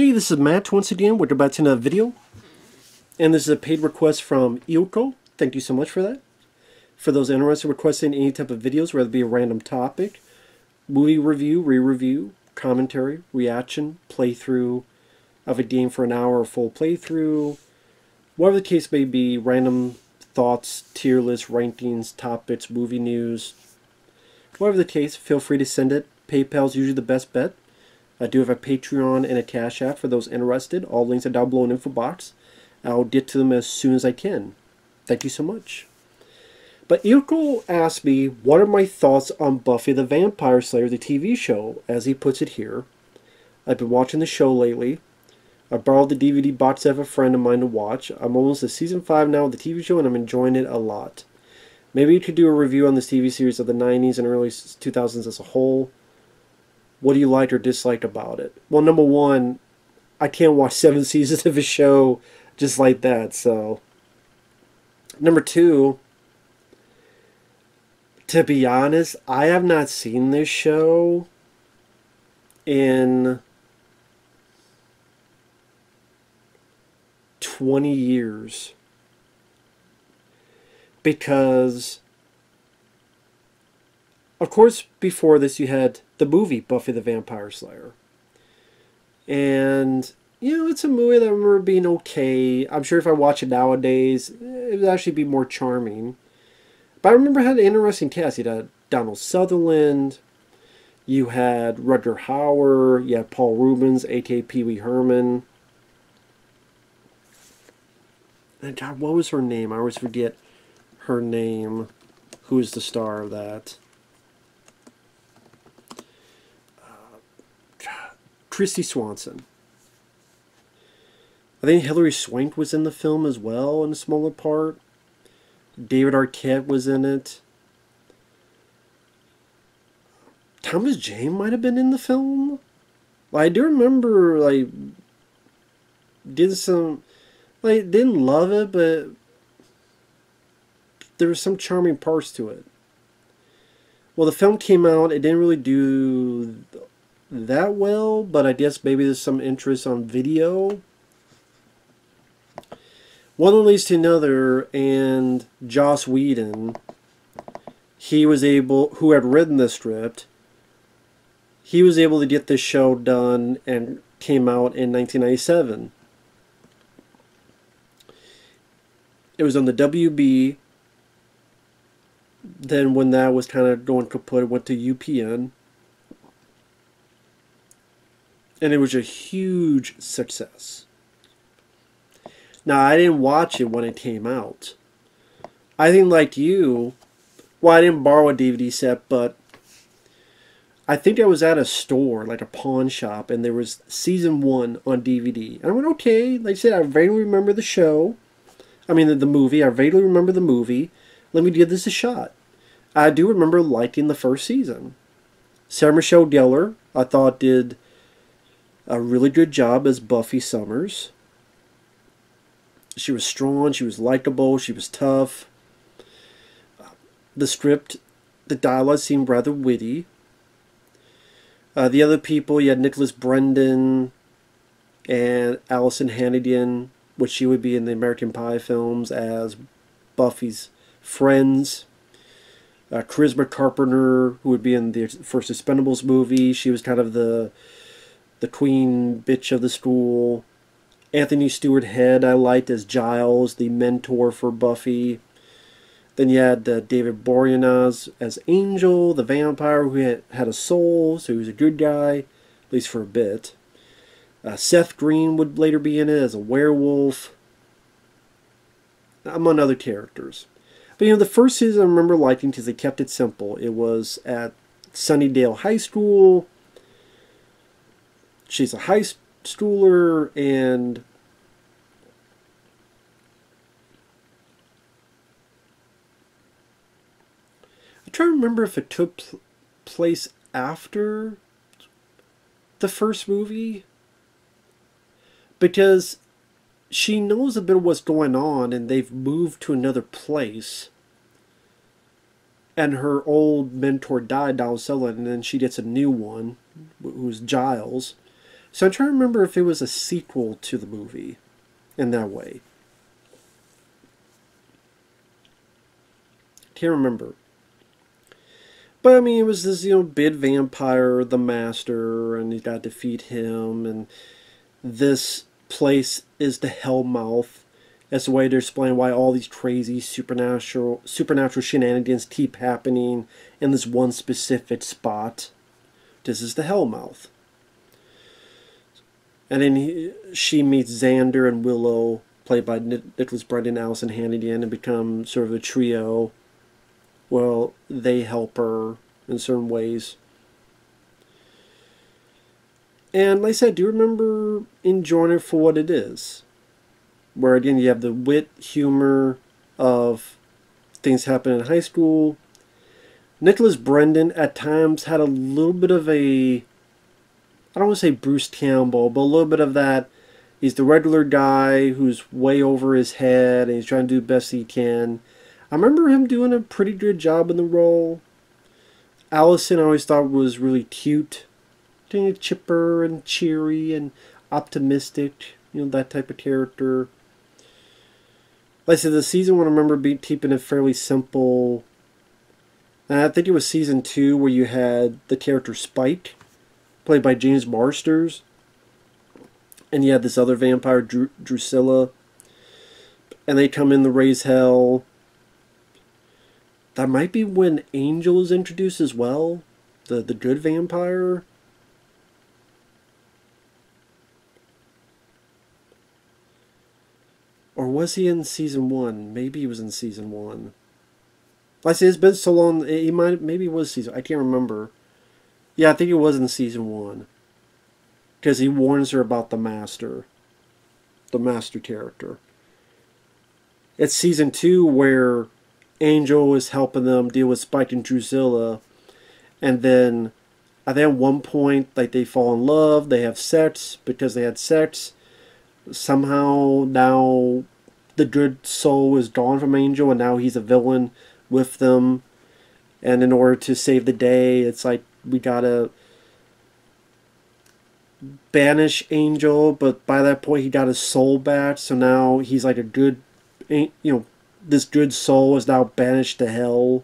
Hey, this is Matt once again with about another video, and this is a paid request from Ilko. Thank you so much for that. For those interested in requesting any type of videos, whether it be a random topic, movie review, re-review, commentary, reaction, playthrough of a game for an hour, full playthrough, whatever the case may be, random thoughts, tier lists, rankings, topics, movie news, whatever the case, feel free to send it. PayPal is usually the best bet. I do have a Patreon and a Cash App for those interested. All links are down below in the info box. I'll get to them as soon as I can. Thank you so much. But Ilko asked me, what are my thoughts on Buffy the Vampire Slayer, the TV show, as he puts it here. I've been watching the show lately. I borrowed the DVD box set of a friend of mine to watch. I'm almost at season 5 now of the TV show, and I'm enjoying it a lot. Maybe you could do a review on this TV series of the 90s and early 2000s as a whole. What do you like or dislike about it? Well, number one, I can't watch 7 seasons of a show just like that, so. Number two, to be honest, I have not seen this show in 20 years. Because, of course, before this you had the movie Buffy the Vampire Slayer. And, you know, it's a movie that I remember being okay. I'm sure if I watch it nowadays, it would actually be more charming. But I remember it had an interesting cast. You had Donald Sutherland, you had Rutger Hauer, you had Paul Rubens, a.k.a. Pee Wee Herman. And God, what was her name? I always forget her name. Who is the star of that? Christy Swanson. I think Hilary Swank was in the film as well in a smaller part. David Arquette was in it. Thomas Jane might have been in the film. I do remember, like, did some, like, didn't love it, but there were some charming parts to it. Well, the film came out, it didn't really do that well, but I guess maybe there's some interest on video. One leads to another, and Joss Whedon, he was able, who had written the script, he was able to get this show done and came out in 1997. It was on the WB, then when that was kind of going kaput, it went to UPN. And it was a huge success. Now, I didn't watch it when it came out. I think, like you, well, I didn't borrow a DVD set, but I think I was at a store, like a pawn shop, and there was season 1 on DVD. And I went, okay, like I said, I vaguely remember the show. I mean, the movie. I vaguely remember the movie. Let me give this a shot. I do remember liking the first season. Sarah Michelle Geller, I thought, did a really good job as Buffy Summers. She was strong, she was likable, she was tough. The script, the dialogue seemed rather witty. The other people, you had Nicholas Brendan and Alyson Hannigan, which she would be in the American Pie films as Buffy's friends. Charisma Carpenter, who would be in the first Expendables movie, she was kind of the queen bitch of the school. Anthony Stewart Head I liked as Giles, the mentor for Buffy. Then you had David Boreanaz as Angel, the vampire who had a soul, so he was a good guy, at least for a bit. Seth Green would later be in it as a werewolf, among other characters. But you know, the first season I remember liking because they kept it simple. It was at Sunnydale High School. She's a high schooler, and I try to remember if it took place after the first movie, because she knows a bit of what's going on, and they've moved to another place, and her old mentor died, Donald Sutherland, and then she gets a new one, who's Giles. So I'm trying to remember if it was a sequel to the movie in that way. Can't remember. But I mean, it was this, you know, big vampire, the master, and you gotta defeat him, and this place is the Hellmouth. That's the way to explain why all these crazy supernatural shenanigans keep happening in this one specific spot. This is the Hellmouth. And then she meets Xander and Willow, played by Nicholas Brendan and Alyson Hannigan, and become sort of a trio. Well, they help her in certain ways. And like I said, I do remember enjoying it for what it is. Where again, you have the wit, humor of things happening in high school. Nicholas Brendan at times had a little bit of a, I don't want to say Bruce Campbell, but a little bit of that. He's the regular guy who's way over his head and he's trying to do the best he can. I remember him doing a pretty good job in the role. Alyson I always thought was really cute. Chipper and cheery and optimistic. You know, that type of character. Like I said, the season one I remember keeping it fairly simple. And I think it was season 2 where you had the character Spike, played by James Marsters. And you had this other vampire, Drusilla. And they come in to raise hell. That might be when Angel is introduced as well. The good vampire. Or was he in season 1? Maybe he was in season 1. Like I said, it's been so long. He might, maybe it was season. I can't remember. Yeah, I think it was in season 1. Because he warns her about the master. The master character. It's season 2 where Angel is helping them deal with Spike and Drusilla, and then I think at one point, like, they fall in love, they have sex, because they had sex. Somehow now the good soul is gone from Angel, and now he's a villain with them, and in order to save the day, it's like we gotta banish Angel, but by that point he got his soul back, so now he's like a good, you know, this good soul is now banished to hell,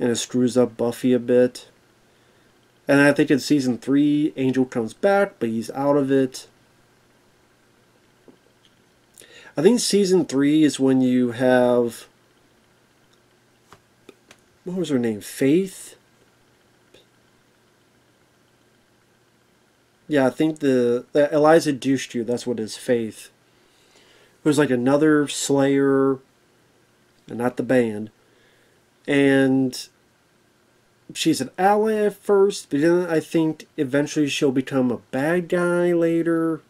and it screws up Buffy a bit. And I think in season 3, Angel comes back, but he's out of it. I think season 3 is when you have, what was her name? Faith? Yeah, I think the Eliza Dushku, that's what it is, Faith. Who's like another Slayer. And not the band. And she's an ally at first, but then I think eventually she'll become a bad guy later.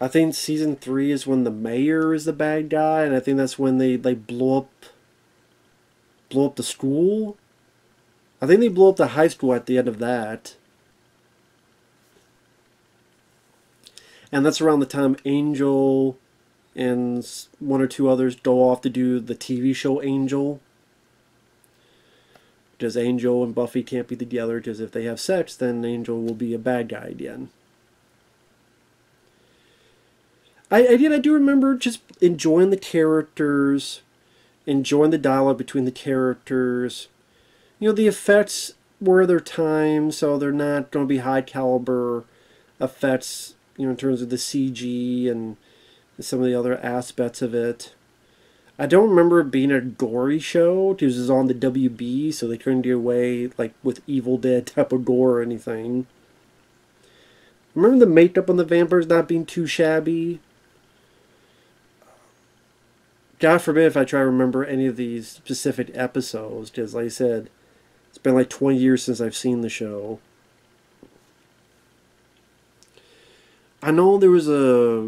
I think season 3 is when the mayor is the bad guy, and I think that's when they blow up the school. I think they blow up the high school at the end of that. And that's around the time Angel and one or two others go off to do the TV show Angel. Because Angel and Buffy can't be together, because if they have sex, then Angel will be a bad guy again. I do remember just enjoying the characters, enjoying the dialogue between the characters. You know, the effects were their time, so they're not going to be high caliber effects. You know, in terms of the CG and some of the other aspects of it. I don't remember it being a gory show, because it was on the WB, so they couldn't get away, like, with Evil Dead type of gore or anything. Remember the makeup on the vampires not being too shabby? God forbid if I try to remember any of these specific episodes, because, like I said, it's been like 20 years since I've seen the show. I know there was a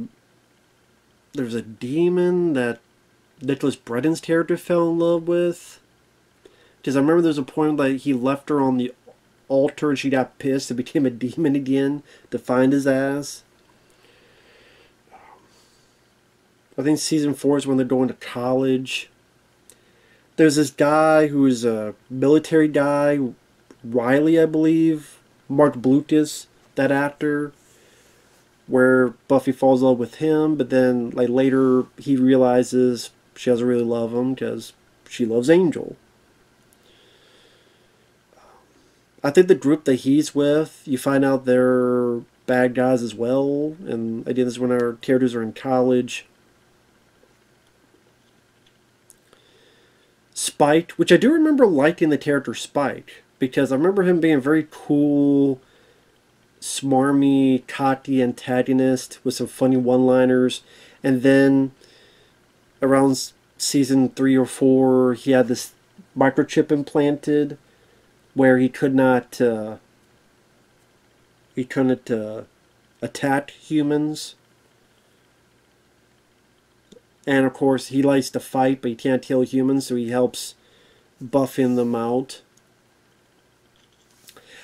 demon that Nicholas Brendan's character fell in love with. Because I remember there was a point that he left her on the altar and she got pissed and became a demon again to find his ass. I think season 4 is when they're going to college. There's this guy who's a military guy Riley, I believe, Mark Blutis, that actor, where Buffy falls in love with him, but then like later he realizes she doesn't really love him because she loves Angel. I think the group that he's with, you find out they're bad guys as well, and I did this when our characters are in college. Spike, which I do remember liking the character Spike, because I remember him being a very cool, smarmy, cocky antagonist with some funny one-liners, and then around season 3 or 4, he had this microchip implanted where he couldn't attack humans. And of course, he likes to fight, but he can't kill humans, so he helps buffing them out.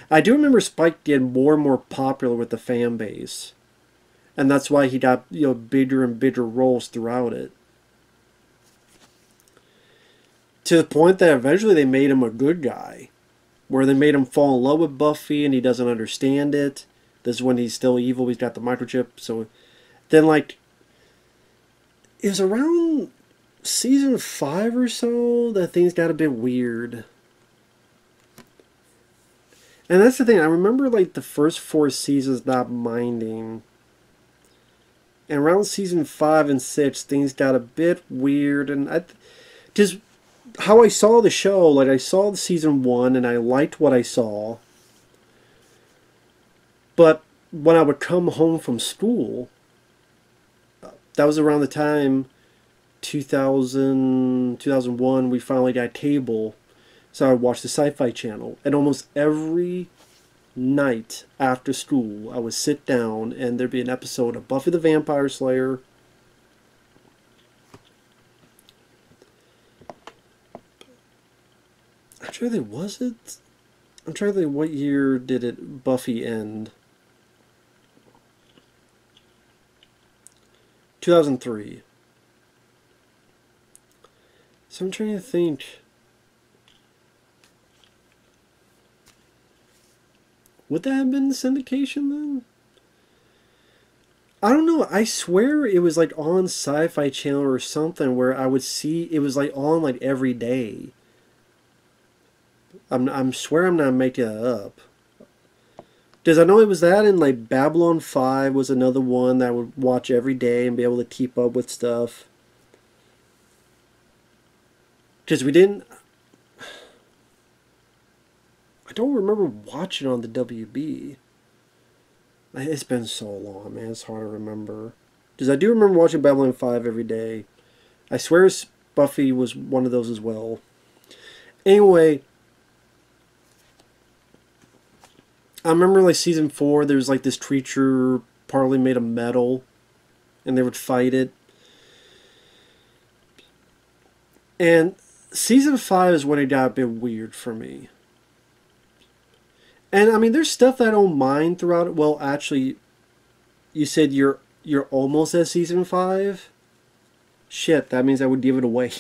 I do remember Spike getting more and more popular with the fan base, and that's why he got, you know, bigger and bigger roles throughout it. To the point that eventually they made him a good guy, where they made him fall in love with Buffy, and he doesn't understand it. This is when he's still evil. He's got the microchip. So then, like, it was around season 5 or so that things got a bit weird. And that's the thing. I remember, like, the first 4 seasons not minding. And around season 5 and 6, things got a bit weird. And I just, how I saw the show, like, I saw the season 1 and I liked what I saw. But when I would come home from school, that was around the time 2000, 2001, we finally got cable. So I watched the Sci-Fi Channel. And almost every night after school, I would sit down and there'd be an episode of Buffy the Vampire Slayer, I'm sure there was it. I'm trying to think, what year did it Buffy end? 2003. So I'm trying to think, would that have been syndication then? I don't know. I swear it was like on Sci-Fi Channel or something, where I would see it was like on like every day. I'm swear I'm not making that up. Because I know it was that, and like Babylon 5 was another one that I would watch every day and be able to keep up with stuff. Because we didn't, I don't remember watching on the WB. It's been so long, man. It's hard to remember. Because I do remember watching Babylon 5 every day. I swear Buffy was one of those as well. Anyway, I remember, like, season 4, there was, like, this creature partly made of metal, and they would fight it. And season 5 is when it got a bit weird for me. And, I mean, there's stuff that I don't mind throughout it. Well, actually, you said you're almost at season 5? Shit, that means I would give it away.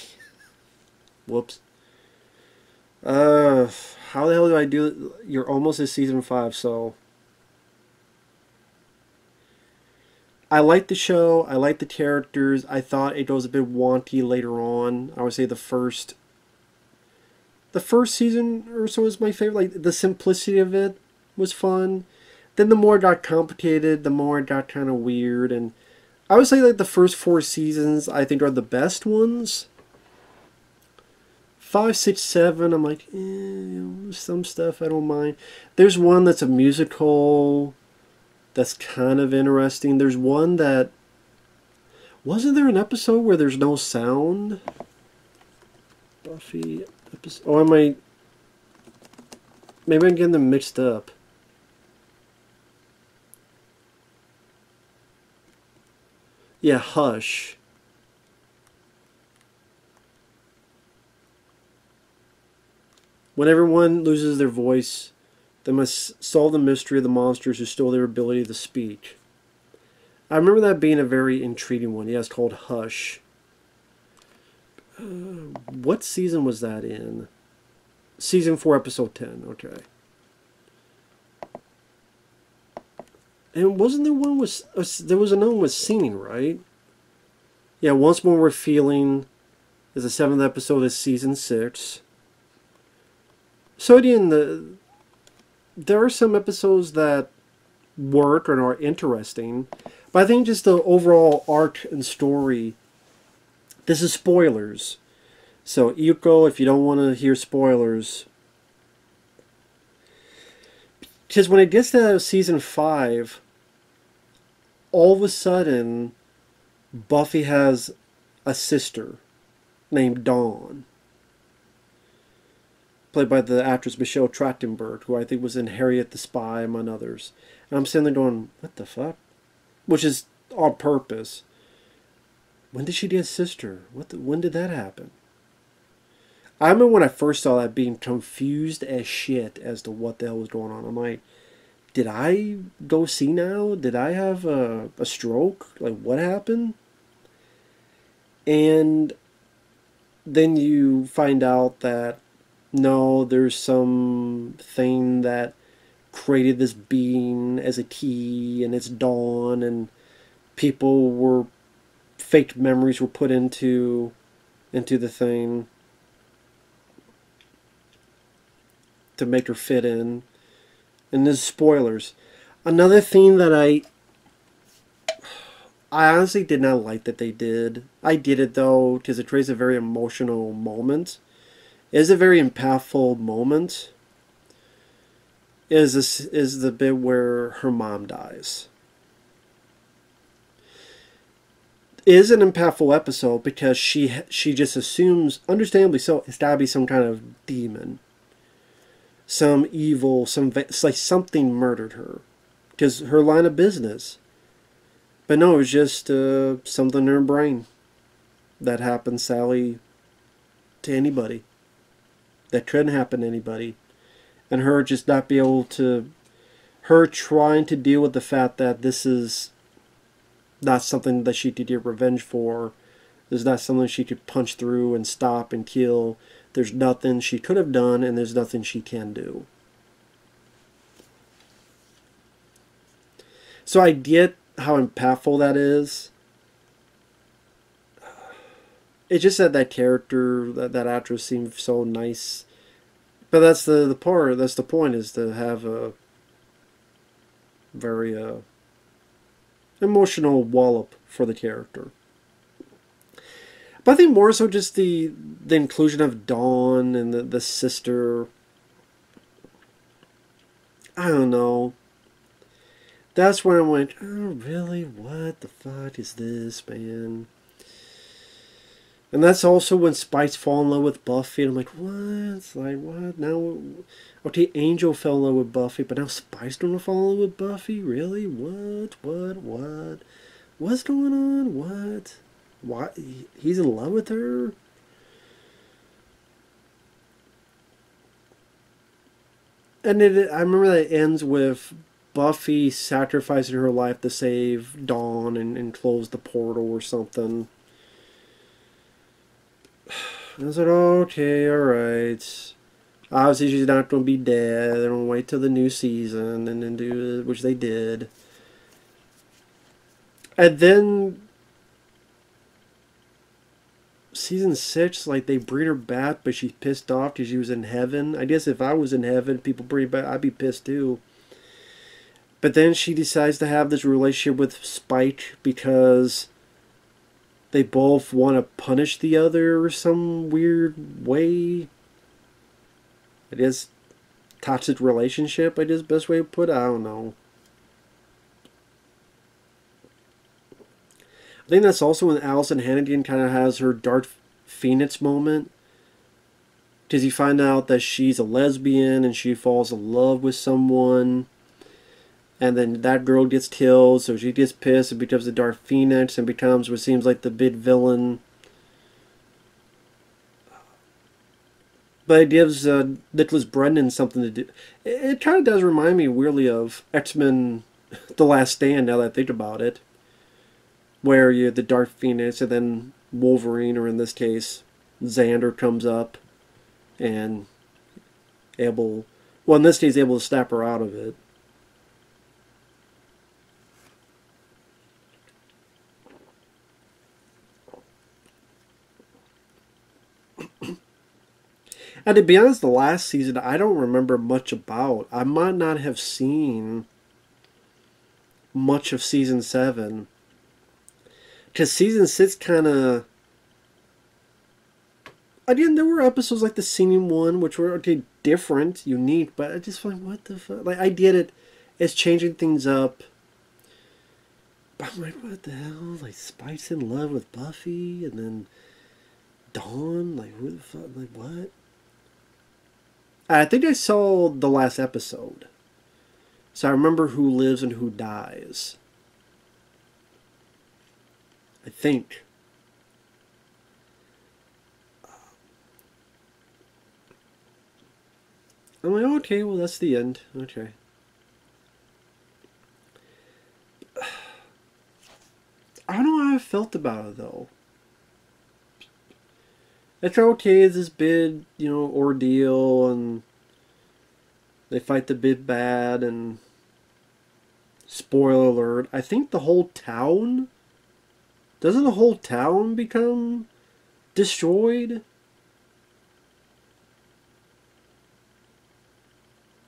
Whoops. How the hell do I do it? You're almost at season 5, so I like the show. I like the characters. I thought it goes a bit wonky later on. I would say the first season or so is my favorite. Like, the simplicity of it was fun. Then the more it got complicated, the more it got kind of weird. And I would say, like, the first 4 seasons I think are the best ones. 5, 6, 7, I'm like, some stuff I don't mind. There's one that's a musical that's kind of interesting. There's one that, wasn't there an episode where there's no sound? Buffy episode, oh, maybe I'm getting them mixed up. Yeah, Hush. When everyone loses their voice, they must solve the mystery of the monsters who stole their ability to speak. I remember that being a very intriguing one. Yeah, it's called Hush. What season was that in? Season 4, episode 10. Okay. And wasn't there one with... there was another one with singing, right? Yeah, Once More We're Feeling is the 7th episode of Season 6. So again, there are some episodes that work and are interesting. But I think just the overall arc and story... This is spoilers. So, Yuko, if you don't want to hear spoilers... Because when it gets to Season 5, all of a sudden, Buffy has a sister named Dawn, played by the actress Michelle Trachtenberg, who I think was in Harriet the Spy, among others. And I'm sitting there going, what the fuck? Which is on purpose. When did she get a sister? When did that happen? I remember when I first saw that, being confused as shit as to what the hell was going on. I'm like, did I go senile? Did I have a stroke? Like, what happened? And then you find out that, no, there's some thing that created this being as a key, and it's Dawn, and people were, fake memories were put into the thing, to make her fit in. And there's spoilers. Another thing that I honestly did not like that they did. I did it though because it creates a very emotional moment. It is a very impactful moment. Is the bit where her mom dies. It is an impactful episode because she just assumes, understandably so, it's gotta be some kind of demon. Some evil, it's like something murdered her, because her line of business. But no, it was just something in her brain. That happened, Sally, to anybody. That couldn't happen to anybody, and her just not be able to, her trying to deal with the fact that this is not something that she could get revenge for. This is not something she could punch through and stop and kill. There's nothing she could have done, and there's nothing she can do. So I get how impactful that is. It just had that character, that actress seemed so nice. But that's the part, that's the point, is to have a very emotional wallop for the character. But I think more so just the inclusion of Dawn and the sister. I don't know. That's when I went, oh really? What the fuck is this, man? And that's also when Spike's fall in love with Buffy. And I'm like, what? It's like, what? Now, okay, Angel fell in love with Buffy, but now Spike's gonna fall in love with Buffy? Really? What? What's going on? What? Why he's in love with her? And I remember that it ends with Buffy sacrificing her life to save Dawn and close the portal or something. I was like, okay, alright. Obviously she's not going to be dead. They're going to wait till the new season and then do it, which they did. And then Season 6, like, they bring her back, but she's pissed off because she was in heaven. I guess if I was in heaven, people bring back, I'd be pissed too. But then she decides to have this relationship with Spike because they both want to punish the other some weird way. It is toxic relationship, I guess, best way to put it. I don't know. I think that's also when Alyson Hannigan kind of has her Dark Phoenix moment. Because you find out that she's a lesbian and she falls in love with someone. And then that girl gets killed, so she gets pissed and becomes the Dark Phoenix and becomes what seems like the big villain. But it gives Nicholas Brendan something to do. It kind of does remind me, weirdly, of X-Men The Last Stand, now that I think about it. Where you're the Dark Phoenix, and then Wolverine, or in this case, Xander comes up, and able, well in this case, able to snap her out of it. And to be honest, the last season, I don't remember much about. I might not have seen much of season 7. Because season 6 kind of... Again, there were episodes like the Senior One, which were, okay, different, unique, but I just feel like, what the fuck? Like, I get it. It's changing things up. But I'm like, what the hell? Like, Spike's in love with Buffy, and then Dawn? Like, who the fuck? Like, what? I think I saw the last episode. So I remember who lives and who dies. I think. I'm like, okay, well, that's the end. Okay. I don't know how I felt about it, though. It's okay, it's this big, you know, ordeal, and they fight the big bad, and spoiler alert, I think the whole town, doesn't the whole town become destroyed?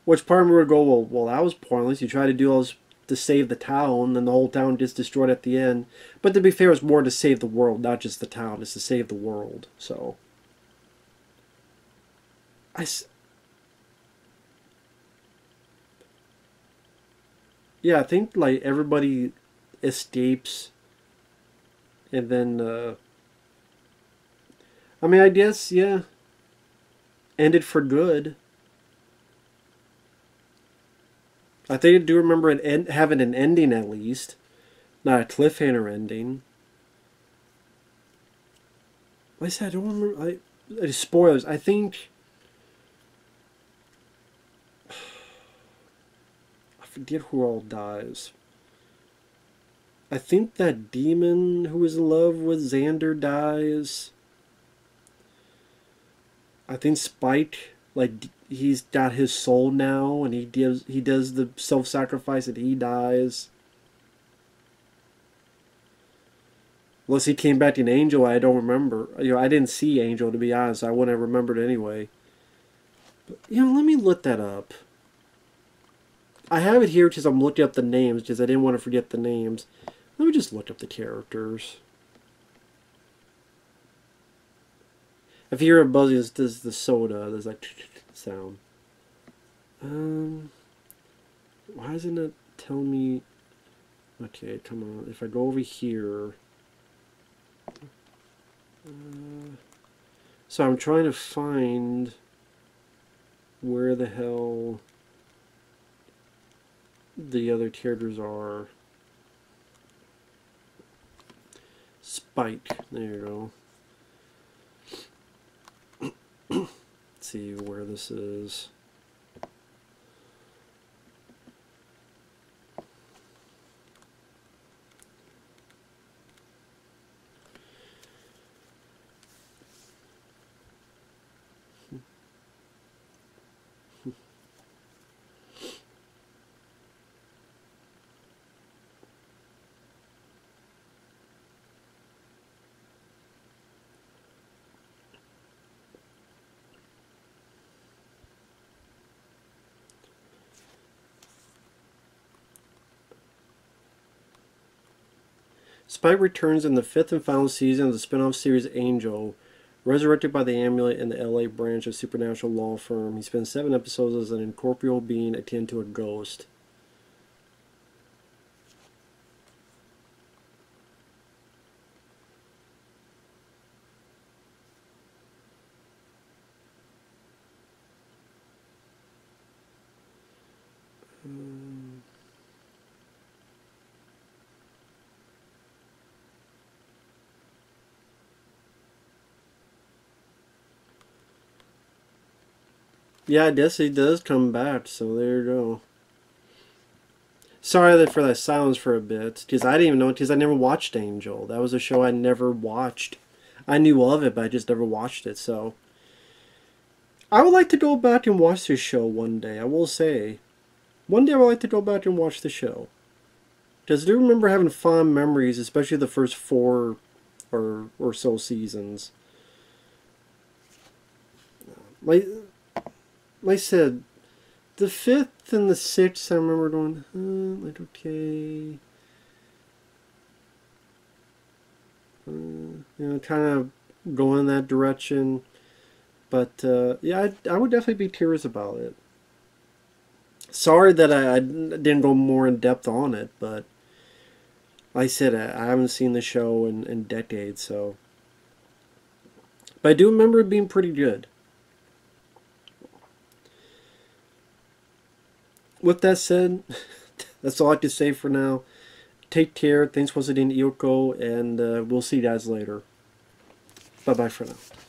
Which part of me would go, well, that was pointless. You try to do all this to save the town, then the whole town gets destroyed at the end. But to be fair, it's more to save the world, not just the town. It's to save the world, so... Yeah, I think, like, everybody escapes, and then, I mean, I guess, yeah, ended for good. I think I do remember it having an ending at least, not a cliffhanger ending. Like I said, I don't remember. Spoilers. I think I forget who all dies. I think that demon who was in love with Xander dies. I think Spike, like, he's got his soul now, and he does the self-sacrifice, and he dies. Unless he came back in Angel, I don't remember. You know, I didn't see Angel, to be honest. I wouldn't have remembered anyway. But, you know, let me look that up. I have it here because I'm looking up the names, because I didn't want to forget the names. Let me just look up the characters. If you hear it buzzing, it's just the soda. There's like... sound. Why doesn't it tell me? Okay, come on. If I go over here, so I'm trying to find where the hell the other characters are. Spike. There you go. See where this is. Spike returns in the 5th and final season of the spin-off series Angel, resurrected by the amulet in the LA branch of supernatural law firm. He spends 7 episodes as an incorporeal being akin to a ghost. Yeah, I guess he does come back, so there you go. Sorry for that silence for a bit, because I didn't even know it, because I never watched Angel. That was a show I never watched. I knew of it, but I just never watched it, so... I would like to go back and watch this show one day, I will say. One day I would like to go back and watch the show. Because I do remember having fond memories, especially the first 4 or so seasons. I said, the 5th and the 6th, I remember going, like, okay. You know, kind of going that direction. But, yeah, I would definitely be curious about it. Sorry that I didn't go more in depth on it, but like I said, I haven't seen the show in decades, so. But I do remember it being pretty good. With that said, that's all I can say for now. Take care. Thanks for listening, Yoko, and we'll see you guys later. Bye-bye for now.